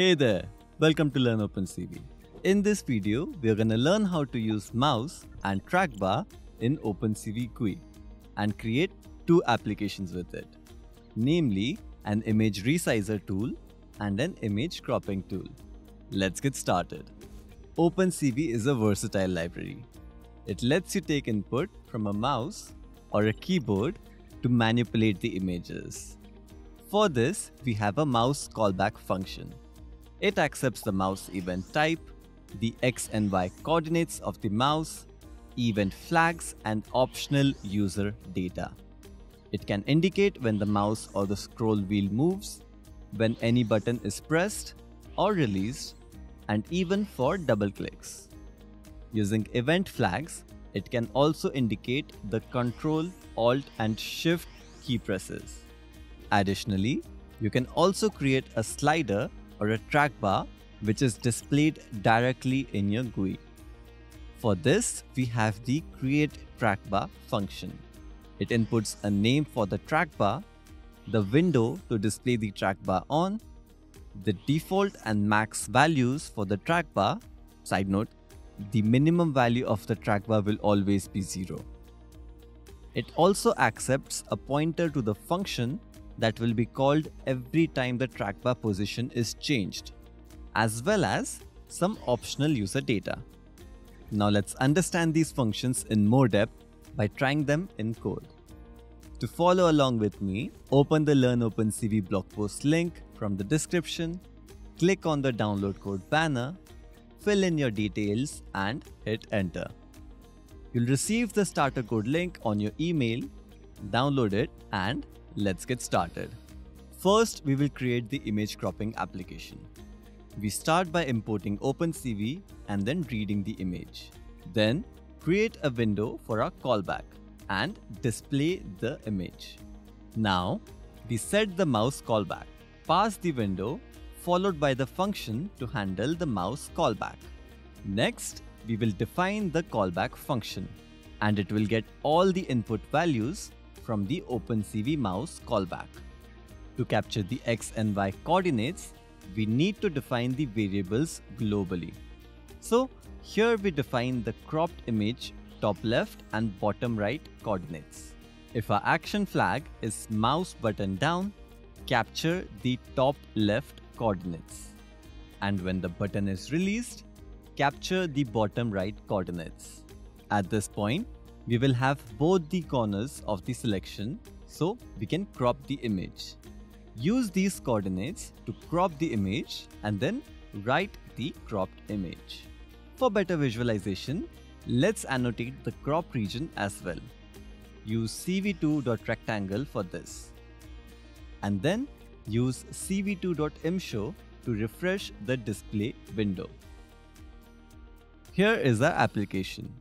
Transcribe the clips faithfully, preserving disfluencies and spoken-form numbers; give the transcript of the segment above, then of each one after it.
Hey there, welcome to Learn OpenCV. In this video, we are going to learn how to use mouse and trackbar in OpenCV Q U I and create two applications with it, namely an image resizer tool and an image cropping tool. Let's get started. OpenCV is a versatile library. It lets you take input from a mouse or a keyboard to manipulate the images. For this, we have a mouse callback function. It accepts the mouse event type, the X and Y coordinates of the mouse, event flags, and optional user data. It can indicate when the mouse or the scroll wheel moves, when any button is pressed or released, and even for double clicks. Using event flags, it can also indicate the Control, Alt, and Shift key presses. Additionally, you can also create a slider or a trackbar which is displayed directly in your G U I. For this, we have the createTrackBar function. It inputs a name for the trackbar, the window to display the trackbar on, the default and max values for the trackbar. Side note, the minimum value of the trackbar will always be zero. It also accepts a pointer to the function that will be called every time the trackbar position is changed, as well as some optional user data. Now let's understand these functions in more depth by trying them in code. To follow along with me, open the Learn OpenCV blog post link from the description, click on the download code banner, fill in your details and hit enter. You'll receive the starter code link on your email, download it and let's get started. First, we will create the image cropping application. We start by importing OpenCV and then reading the image. Then, create a window for our callback and display the image. Now, we set the mouse callback. Pass the window followed by the function to handle the mouse callback. Next, we will define the callback function and it will get all the input values from the OpenCV mouse callback. To capture the X and Y coordinates, we need to define the variables globally. So here we define the cropped image top left and bottom right coordinates. If our action flag is mouse button down, capture the top left coordinates. And when the button is released, capture the bottom right coordinates. At this point, we will have both the corners of the selection so we can crop the image. Use these coordinates to crop the image and then write the cropped image. For better visualization, let's annotate the crop region as well. Use c v two dot rectangle for this. And then use c v two dot imshow to refresh the display window. Here is our application.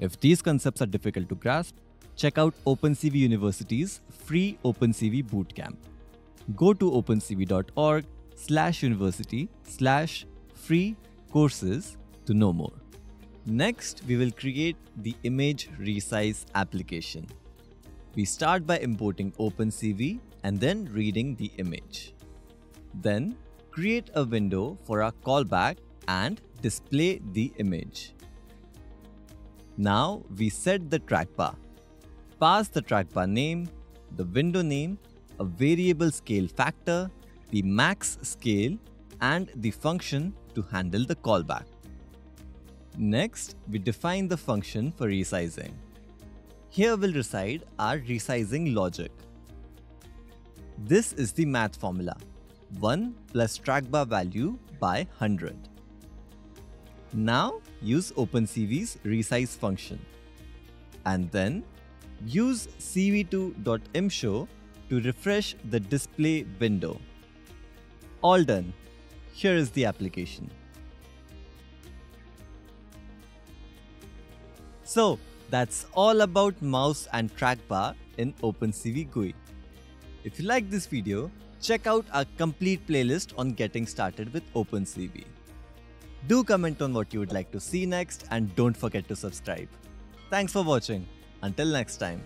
If these concepts are difficult to grasp, check out OpenCV University's free OpenCV Bootcamp. Go to opencv.org slash university slash free courses to know more. Next, we will create the image resize application. We start by importing OpenCV and then reading the image. Then, create a window for our callback and display the image. Now, we set the trackbar. Pass the trackbar name, the window name, a variable scale factor, the max scale, and the function to handle the callback. Next, we define the function for resizing. Here will reside our resizing logic. This is the math formula, one plus trackbar value by one hundred. Now, use OpenCV's resize function. And then, use c v two dot imshow to refresh the display window. All done. Here is the application. So, that's all about mouse and trackbar in OpenCV G U I. If you like this video, check out our complete playlist on getting started with OpenCV. Do comment on what you would like to see next and don't forget to subscribe. Thanks for watching. Until next time.